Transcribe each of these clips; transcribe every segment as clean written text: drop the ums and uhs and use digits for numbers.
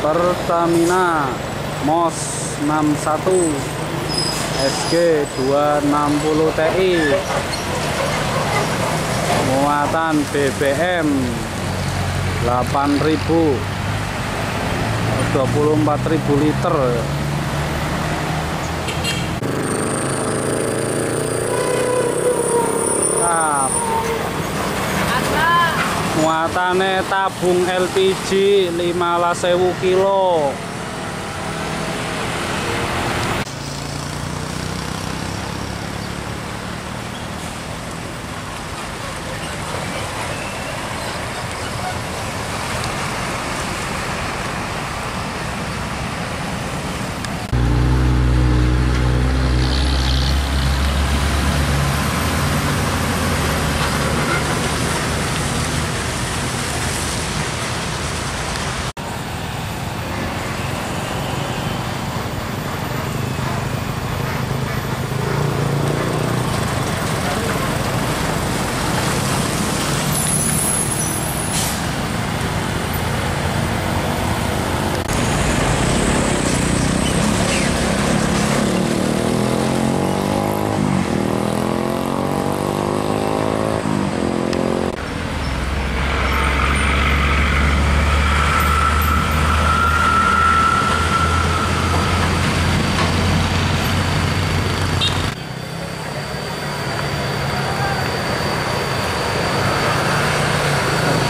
Pertamina MOS 61 SG 260 TI muatan BBM 8.000 24.000 liter. Muatannya tabung LPG 15.000 kilo.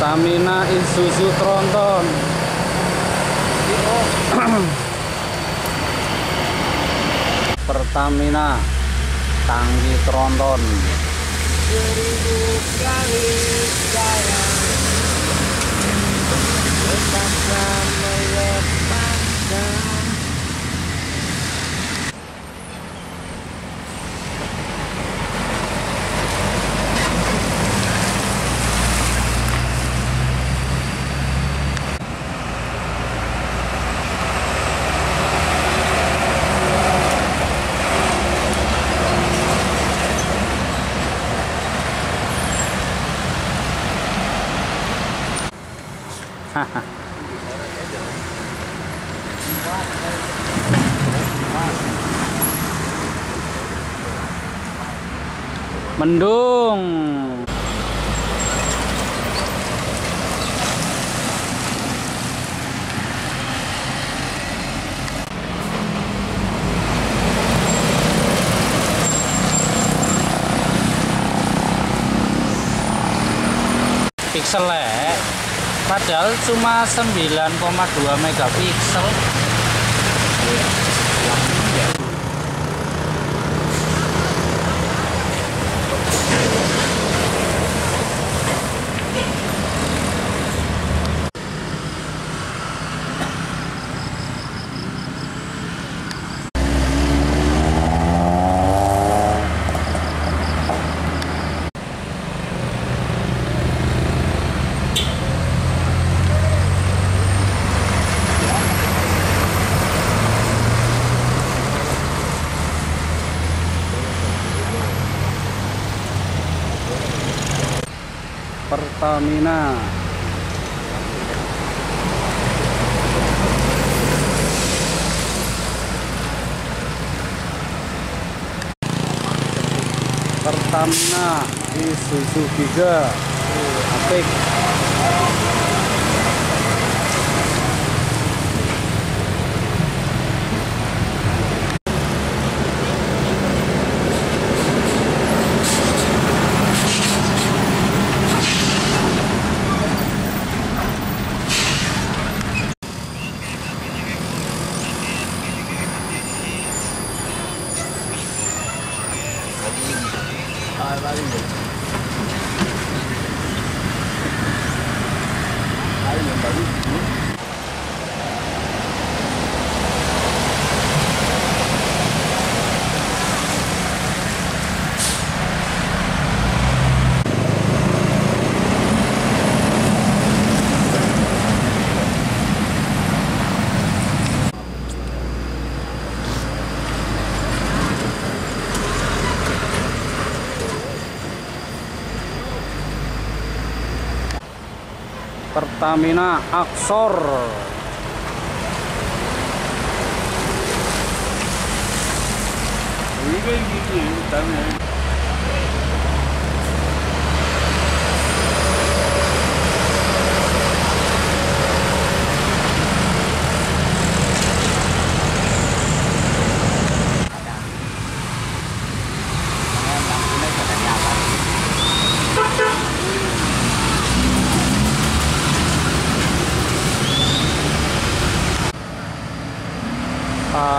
Pertamina Isuzu Tronton. Pertamina tangki Tronton. Mendung. Pixelnya padahal cuma 9,2 megapiksel. Pertamina Isuzu Giga Atik. Pertamina Axor juga gitu ya hutannya.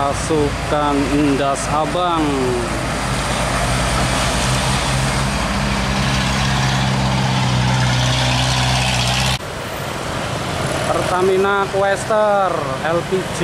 Pasukan Undas Abang. Pertamina Quester LPG.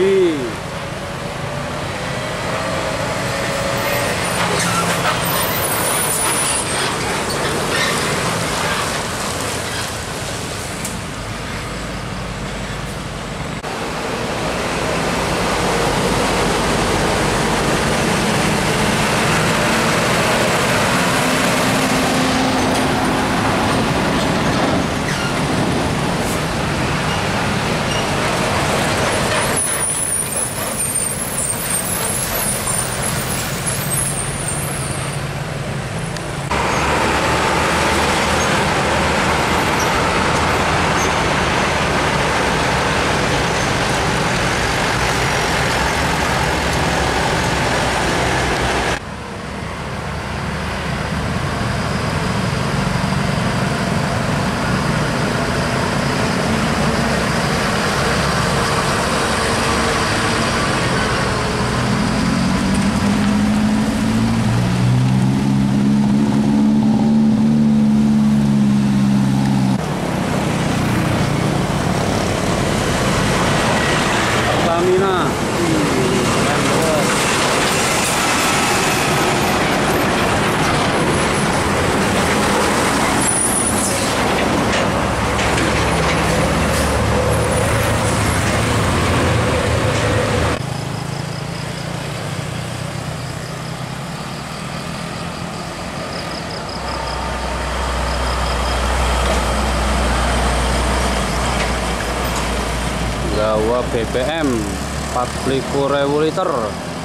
BBM 40.000 liter.